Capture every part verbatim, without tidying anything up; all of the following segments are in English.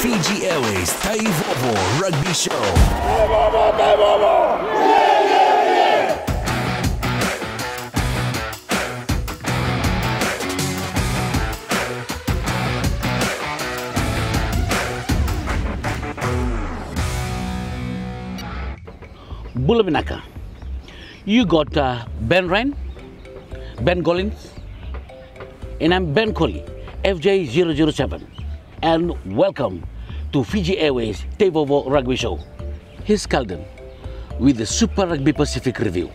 Fiji Airways TEIVOVO Rugby Show. TEIVOVO, TEIVOVO. Yeah, yeah, yeah. Bulabinaka, you got uh, Ben Ryan, Ben Gollin, and I'm Ben Collie, F J zero zero seven, and welcome to Fiji Airways TEIVOVO Rugby Show. Here's Culden with the Super Rugby Pacific review.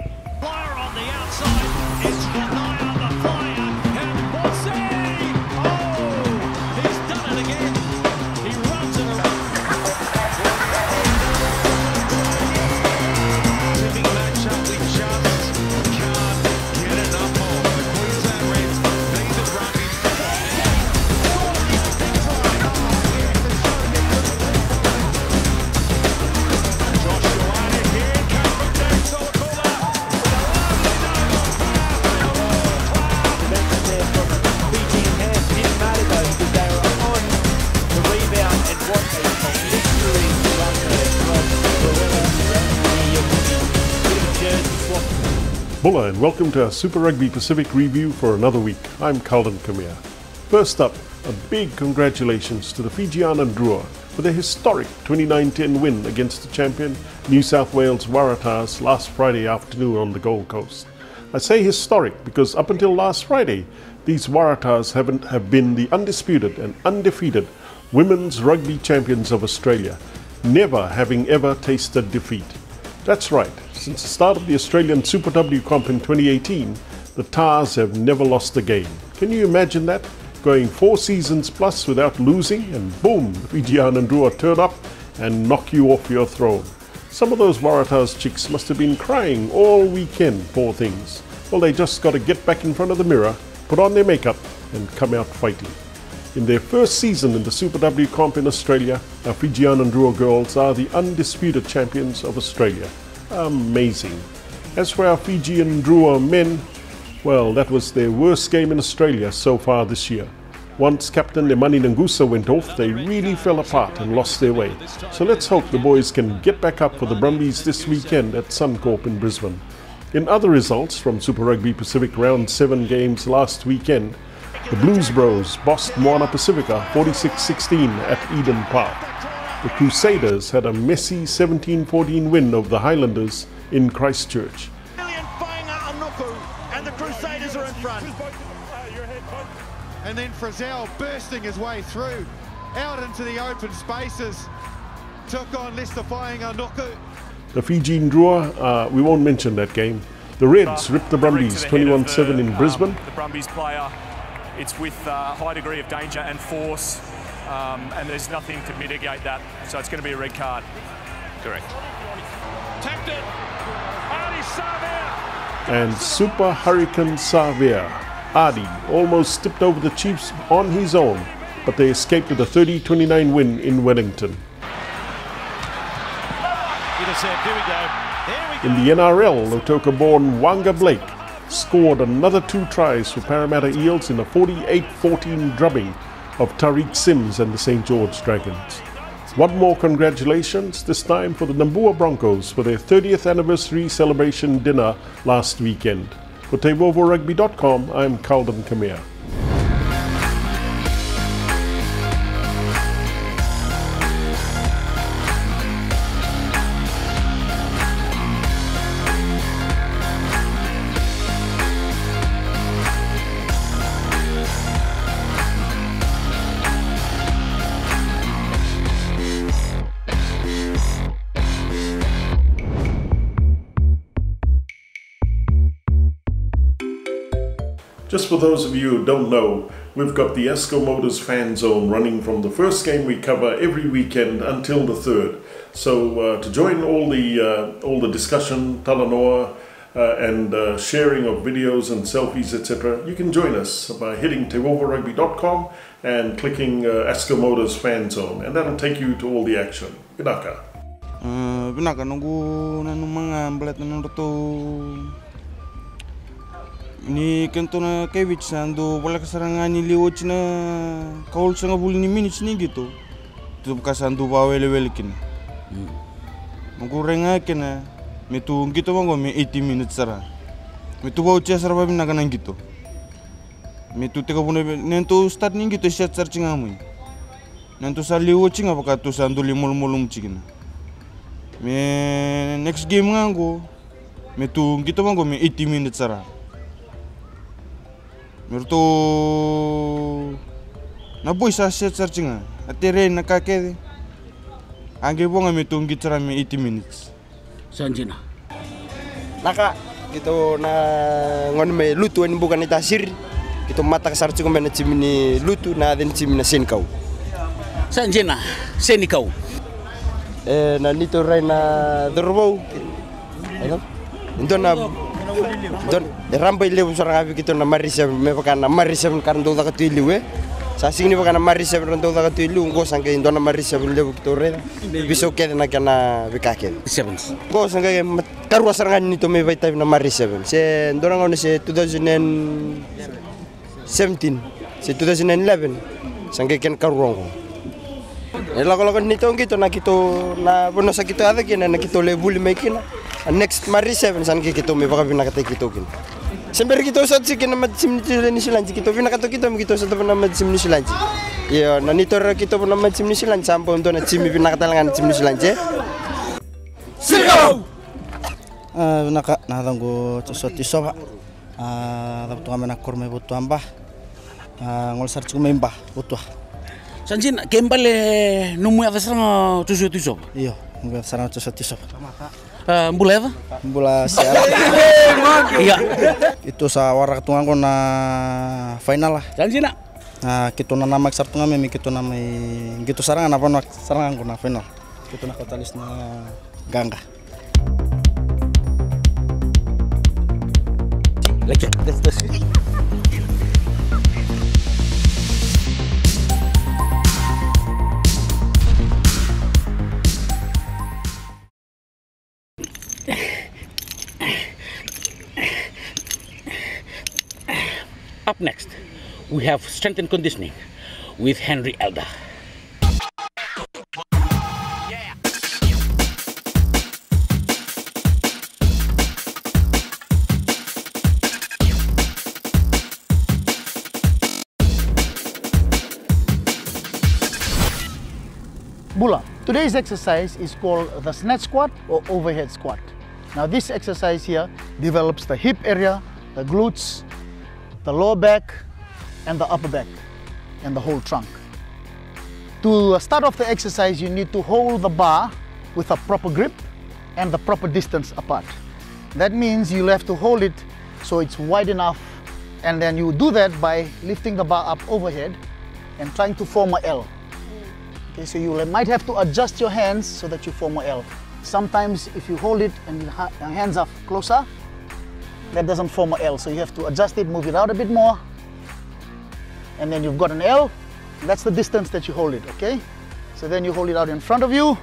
Hola and welcome to our Super Rugby Pacific review for another week. I'm Culden Kamea. First up, a big congratulations to the Fijiana Drua for their historic twenty-nine ten win against the champion New South Wales Waratahs last Friday afternoon on the Gold Coast. I say historic because up until last Friday, these Waratahs haven't, have been the undisputed and undefeated women's rugby champions of Australia, never having ever tasted defeat. That's right. Since the start of the Australian Super W comp in twenty eighteen, the Tars have never lost a game. Can you imagine that? Going four seasons plus without losing, and boom, Fijiana Drua turn up and knock you off your throne. Some of those Waratahs chicks must have been crying all weekend, poor things. Well, they just got to get back in front of the mirror, put on their makeup, and come out fighting. In their first season in the Super W comp in Australia, our Fijiana Drua girls are the undisputed champions of Australia. Amazing. As for our Fijian Drua men, well, that was their worst game in Australia so far this year. Once captain Lemani Nangusa went off, they really fell apart and lost their way. So let's hope the boys can get back up for the Brumbies this weekend at Suncorp in Brisbane. In other results from Super Rugby Pacific round seven games last weekend, the Blues Bros bossed Moana Pacifica forty-six sixteen at Eden Park. The Crusaders had a messy seventeen fourteen win over the Highlanders in Christchurch. And the Crusaders are in front. And then Frizzell bursting his way through, out into the open spaces, took on Lester Fying Anoku. The Fijian Drua, uh, we won't mention that game. The Reds ripped the Brumbies twenty-one seven in Brisbane. Um, the Brumbies player, it's with a uh, high degree of danger and force. Um, and there's nothing to mitigate that, so it's going to be a red card. Correct. Tapped it. Adi Savea. And Super Hurricane Savea, Adi, almost tipped over the Chiefs on his own, but they escaped with a thirty twenty-nine win in Wellington. In the N R L, Lotoka-born Wanga Blake scored another two tries for Parramatta Eels in a forty-eight fourteen drubbing of Tariq Sims and the Saint George Dragons. One more congratulations, this time for the Nambour Broncos for their thirtieth anniversary celebration dinner last weekend. For Tevovo Rugby dot com, I'm Culden Kamea. Just for those of you who don't know, we've got the ASCO Motors fan zone running from the first game we cover every weekend until the third. So uh, to join all the, uh, all the discussion, talanoa, uh, and uh, sharing of videos and selfies, et cetera, you can join us by hitting Tevovo Rugby dot com and clicking uh, ASCO Motors fan zone, and that'll take you to all the action. Binaka. Uh, binaka nunggu nanu mengambil tenun ni kentona kevich sandu bola keserangan ni liwuchna kaul sanga bul ni minich ni gitu tu kasan tu bawel welikin. Mungkin renga kena, metu gitu mungkin me eighty minutes sara. Metu bawa cesar babi naga nang gitu. Metu teka punya nentu start ning gitu cesar searching amui. Nentu saliu cing apa kata tu sandu limol molum cingin. Me next game nganggo, metu gitu mungkin me eighty minutes sara. Mertu na boy sa searching ah, atire na kake, angge bonga mitong gitara mi eighty minutes. Sanjina. Naka gitu na ngon me lutu ni bukan itasir, gitu mata searching men cimini lutu na den cimina sen kau. Sanjina, sen kau. Eh na nito rai na dorbo, ano? Nito na don rambai lebu sarang api gitu na marisem me bukan na marisem kan doda katiliwe. Sasing ni bukan nama risep rendah tak tu ilu, gosang ke Indo nama risep rendah begitu reda. Besok kita nak kena bekakel. Seven. Gosang ke karu asaran ni tu mewayi tapi nama risep. Se Indo orang ni se twenty seventeen, se twenty eleven, sangke kan karu orang. Elok-elok ni tu kita nak kita nak bonus kita ada kena nak kita lebul makin. Next nama risep sangke kita mewayi nak kata kita kena. Semper kita usah sih kita nama tim New Zealand kita pun nak kita kita usah pun nama tim New Zealand. Iya, nanti tor kita pun nama tim New Zealand sampai untuk nanti tim pun nak talangan tim New Zealand je. Siapa? Ah, nak nak tangguh sesuatu siapa? Ah, tapi tuan mana korme butuh ambah. Ah, ngol sarjung membah butuh. Sanjin, kembali nemu apa serang sesuatu siapa? Iya, nemu serang sesuatu siapa? Boleh apa? Boleh siapa? Iya. Itu sawar ketungan kau na final lah. Janji nak? Ah, kita nama maksar tungan memang kita nama gitu sarangan apa nak sarangan kau na final. Kita nak katalis na gangga. Lagi, let's let's. Up next, we have strength and conditioning with Henry Alda. Yeah. Bula, today's exercise is called the snatch squat or overhead squat. Now this exercise here develops the hip area, the glutes, the lower back and the upper back and the whole trunk. To start off the exercise, you need to hold the bar with a proper grip and the proper distance apart. That means you'll have to hold it so it's wide enough, and then you do that by lifting the bar up overhead and trying to form an L. Okay, so you might have to adjust your hands so that you form an L. Sometimes if you hold it and your hands are closer, that doesn't form an L, so you have to adjust it, move it out a bit more, and then you've got an L. That's the distance that you hold it, okay? So then you hold it out in front of you.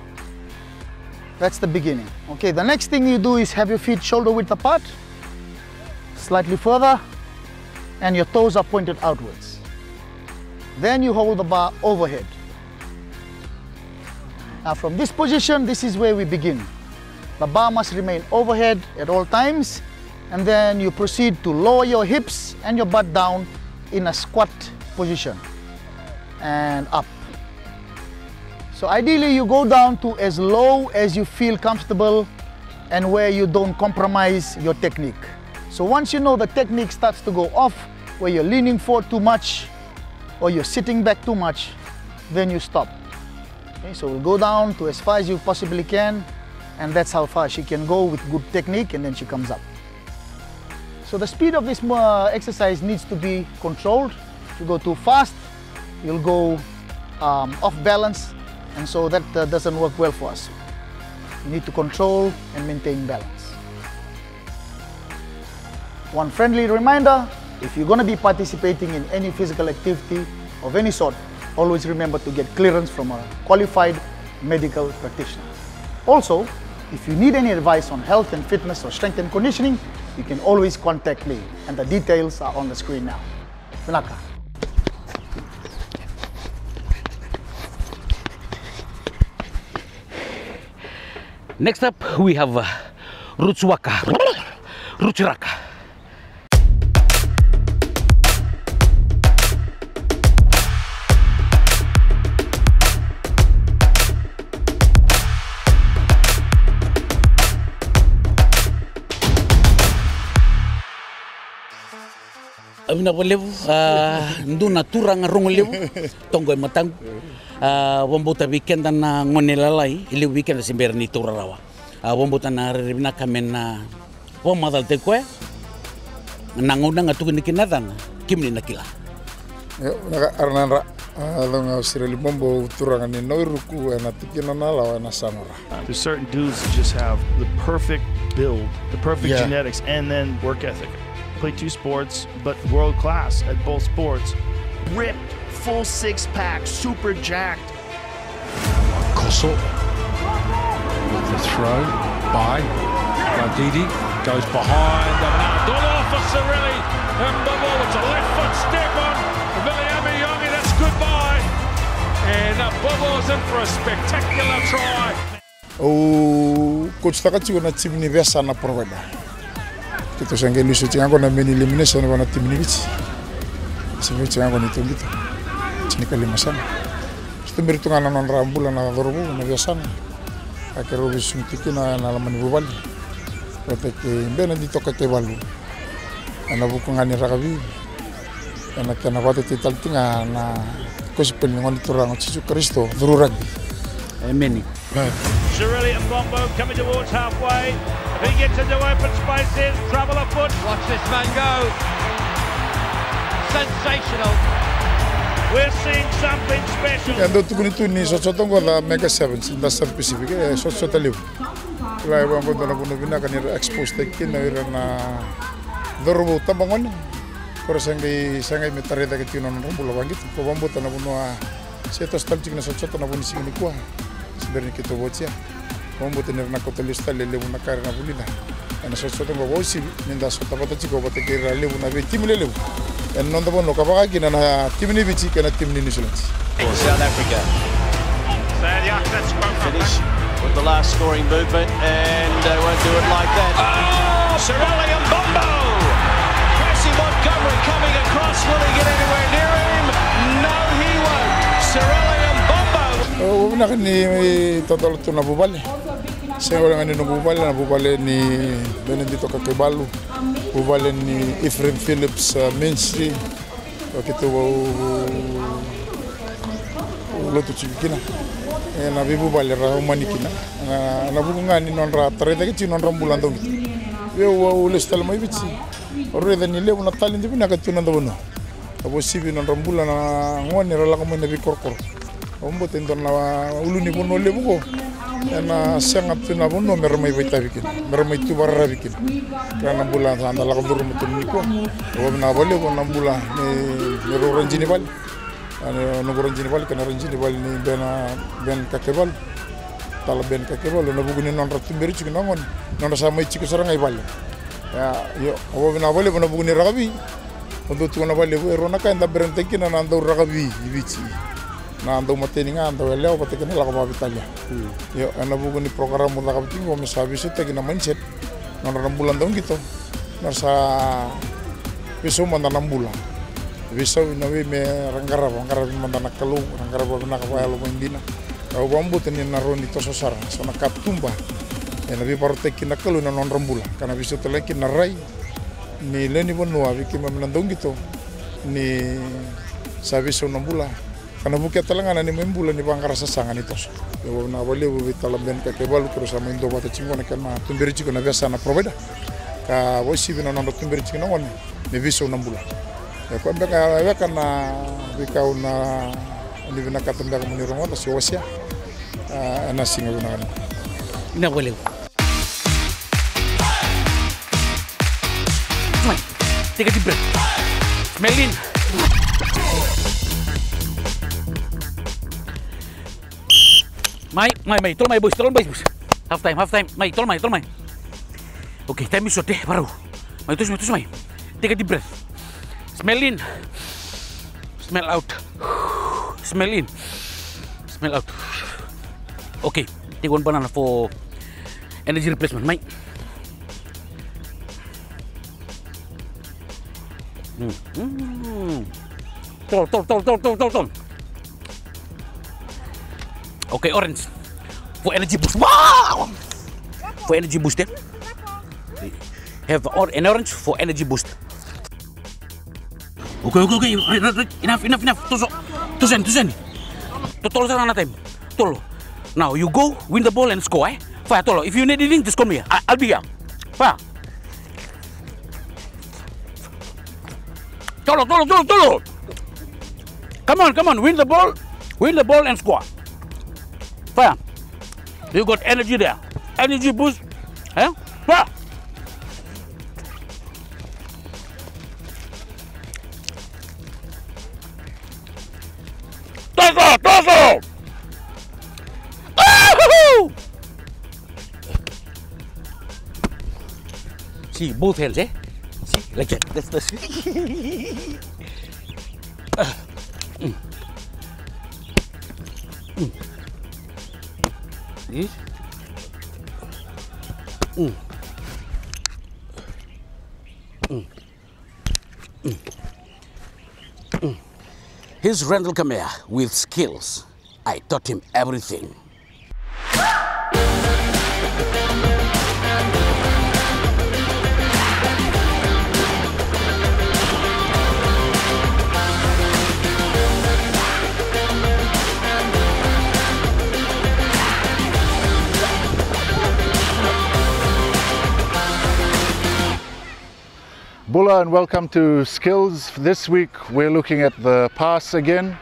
That's the beginning. Okay, the next thing you do is have your feet shoulder width apart, slightly further, and your toes are pointed outwards. Then you hold the bar overhead. Now from this position, this is where we begin. The bar must remain overhead at all times, and then you proceed to lower your hips and your butt down in a squat position and up. So ideally you go down to as low as you feel comfortable and where you don't compromise your technique. So once you know the technique starts to go off, where you're leaning forward too much or you're sitting back too much, then you stop. Okay, so we'll go down to as far as you possibly can, and that's how far she can go with good technique, and then she comes up. So the speed of this uh, exercise needs to be controlled. If you go too fast, you'll go um, off balance, and so that uh, doesn't work well for us. You need to control and maintain balance. One friendly reminder, if you're going to be participating in any physical activity of any sort, always remember to get clearance from a qualified medical practitioner. Also, if you need any advice on health and fitness or strength and conditioning, you can always contact me, and the details are on the screen now. Vinaka. Next up, we have uh, Rutsuaka. Ruchiraka. Amina bolevo, nduna turanga rongolevo, tongo matangu. Wambuta weekend na ngonelalai, ili weekend simbera ni turarawa. Wambuta na ribina kamena wamadal tekwe, nanguna ngatuku nikinadana, kimni nakila. Arnanra, longa sireli bombo turanga ni noiruku na tikina nalawa na samora. There's certain dudes that just have the perfect build, the perfect yeah. genetics, and then work ethic. Play two sports, but world class at both sports. Ripped, full six pack, super jacked. Kossel, the throw, by Didi goes behind the Mandolo for Cirelli, and the ball, it's a left foot step on Viliami Yongi, that's goodbye. And the Bobo's in for a spectacular try. Oh, coach, that's going to team universal na program. Kita sengaja lucu, jangan kau nak eliminasi, jangan kau nak tim ini. Semua jangan kau ni tu gitu. Ini kali macam. Kita berhitungan anak rambulan, anak dorobu, anak biasa. Akhirnya bis suntikin anak laman ibu balik. Pertanyaan, benda di tokat tebalu. Anak bukan anak rakabi. Anak anak waktu tetal tinggal, anak kau sepenuhnya orang itu Kristo, berurang. Amin. Shirley and Bombo coming towards halfway. He gets into open spaces, trouble afoot. Watch this man go. Sensational. We're seeing something special. And the two ni sosoto ngola mega sevens in the South Pacific. Sosoto live. Lai bambo dona kuno bina kanira exposed tekin irana dorobo tabangon. Korasangi sangai metareda ketino nrombulo bangit. Ko bambo dona kuno seto stalchik na sosoto na buni singini kwa. Sebenarnya kita boccia. Vamos tener una cotelista le levo una carne a Bulina. En eso yo tengo voz y mientras otra pata chico va a tener que levo una victim le levo. En no debo no capaga que na timni bichi que na timni insolence. South Africa. Sadia that's finish with the last scoring movement and they won't do it like that. Oh, Cirelli and Bombo. Cassie Montgomery coming across, will he get anywhere near him? No, he won't. Cirelli and Bombo. Oh, una ni total tu na bubale. Sehingga orang ini nububal, nububal ni Benedito Kakebalu, nububal ni Ephraim Phillips Mainstream, kita bawa lotu cikina, nabi nububal rahumani kina, nabi bunga ni non rata, terada kita non rambulan dong itu, bawa lestal mai bici, orang ini lewu nak talent tapi nak cunan tu buno, abu sibi non rambulan, orang ni rela kamu nabi korkor, ombo tentu nawa ulu ni buno lewu ko. Ena sangat tu namun mermai baca bikin, mermai tu barra bikin. Karena bulan anda lakukan dulu macam ni ko, kalau nak balik, kalau bulan ni merupakan jinibal, anu merupakan jinibal, karena jinibal ni bena ben kakebal, tala ben kakebal, anu bukan non ratus bericu nangon, non sama iciku serangai balik. Ya, yo, kalau nak balik, anu bukan ragabi, untuk tu nak balik, erona kan dah berhenti kena anda ragabi ibici. Nando mateninga ando eleo patikena lakama Italia. Yo ana buguni program mun lakabiting go misabis teki na mindset. Non enam bulan dong gitu. Narsa biso man enam bulan. Biso nawi me ranggara ranggara man nak kalu ranggara bana ka palo mindina. Au bambu tenin na roni to sosar sana katumba. Ana bi porteki na kalu non enam bulan. Kana biso teleki na rai ni leni bonua biki man dong gitu. Ni sabiso enam bulan. Karena bukit telangan ini membulan di pangkar sesangan itu. Jawab nawali bukit telamben kekebalu terus sama Indo batu cingko nak kena tumberi cingko na biasa na probeda. Kau bosi bina nanda tumberi cingko nawan ni bisu enam bulan. Kau ambek ambek karena bikau na ni bina katembak menirungan atas Asia. Nasi ngabunan. Nawali. Tiga jebret. Melin. My, my, my, tolong my boys, tolong boys, boys. Half time, half time, my, tolong my, tolong my. Okay, time is short deh, baru. My, terus, my, terus, my. Take a deep breath. Smell in, smell out, smell in, smell out. Okay, take one banana for Energy replacement, mate. Mm. Mm. Tom, tom, tom, tom, tom, tom, tom. Okay, orange. For energy boost. Wow! For energy boost. Eh? Have an orange for energy boost. Okay, okay, okay. Enough, enough, enough. Toso. Tosen, tosen. Tolo another time. Tolo. Now you go, win the ball and score, eh? Fire, Tolo. If you need anything, just call me. I I'll be here. Fire. Tolo, Tolo, Tolo, Tolo. Come on, come on. Win the ball. Win the ball and score. Fire. You got energy there. Energy boost. Eh? Fire. Toso, Toso! Oh! See, both hands, eh? See, like that. That's the uh, mm. Mm. See? Mm. Mm. Mm. Mm. Here's Randall Kamea with skills. I taught him everything. Bula, and welcome to Skills. This week we're looking at the pass again.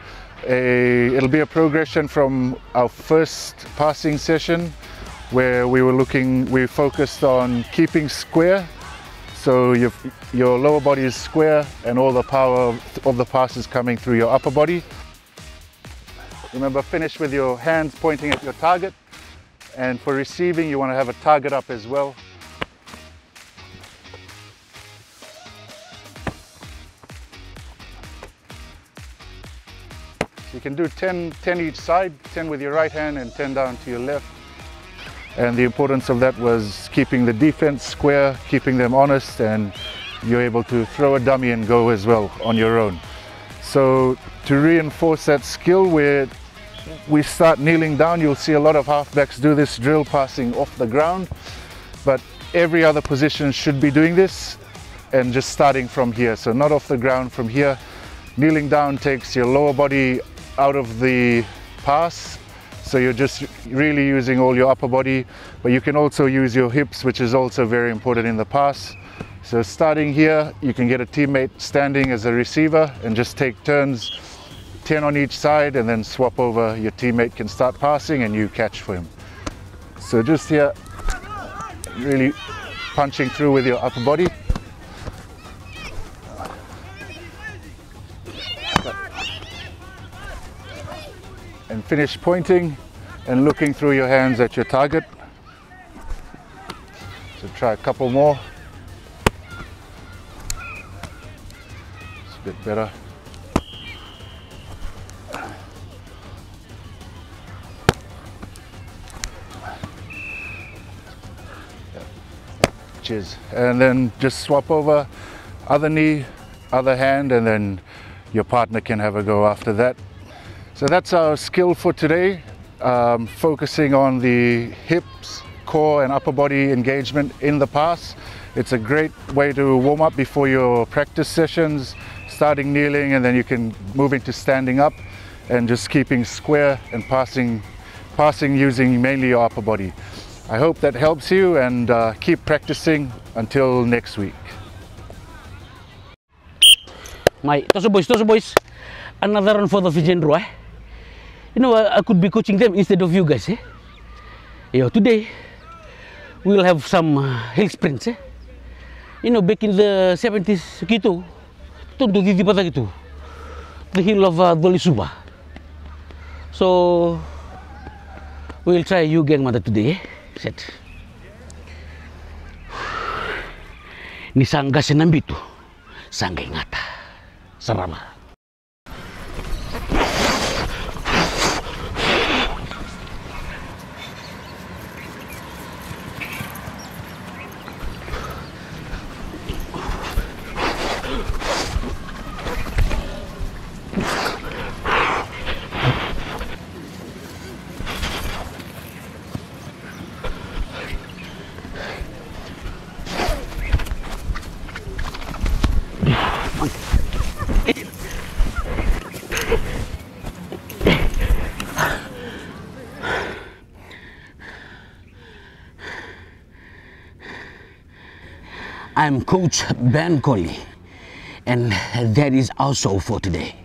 A, it'll be a progression from our first passing session where we were looking, we focused on keeping square. So your, your lower body is square and all the power of the pass is coming through your upper body. Remember, finish with your hands pointing at your target. And for receiving, you want to have a target up as well. You can do ten, ten each side, ten with your right hand and ten down to your left. And the importance of that was keeping the defense square, keeping them honest, and you're able to throw a dummy and go as well on your own. So to reinforce that skill, where we start kneeling down, you'll see a lot of halfbacks do this drill, passing off the ground, but every other position should be doing this and just starting from here. So not off the ground, from here. Kneeling down takes your lower body out of the pass, so you're just really using all your upper body, but you can also use your hips, which is also very important in the pass. So starting here, you can get a teammate standing as a receiver and just take turns, ten on each side, and then swap over. Your teammate can start passing and you catch for him. So just here, really punching through with your upper body. And finish pointing and looking through your hands at your target. So try a couple more. It's a bit better. Cheers. And then just swap over, other knee, other hand, and then your partner can have a go after that. So that's our skill for today, um, focusing on the hips, core and upper body engagement in the pass. It's a great way to warm up before your practice sessions, starting kneeling and then you can move into standing up and just keeping square and passing, passing using mainly your upper body. I hope that helps you, and uh, keep practicing until next week. My Toso boys, Toso boys, another run for the Fijian Drua. You know, I could be coaching them instead of you guys, eh? Yeah, today we'll have some hill sprints, eh? You know, back in the seventies, gitu, tuntu di pata gitu, the hill of uh, Dolisuba. So we'll try you gang mata today, eh? Set. Ni sangga senambitu, sangga ngata, serama. I'm Coach Ben Collie, and that is also for today.